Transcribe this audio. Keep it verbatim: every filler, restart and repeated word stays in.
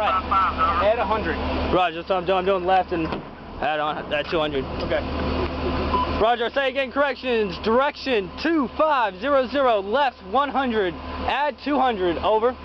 right. At one hundred. Roger, so I'm doing, I'm doing left and add on at two hundred. Okay. Roger, say again, corrections. Direction two five zero zero, left one hundred, add two hundred, over.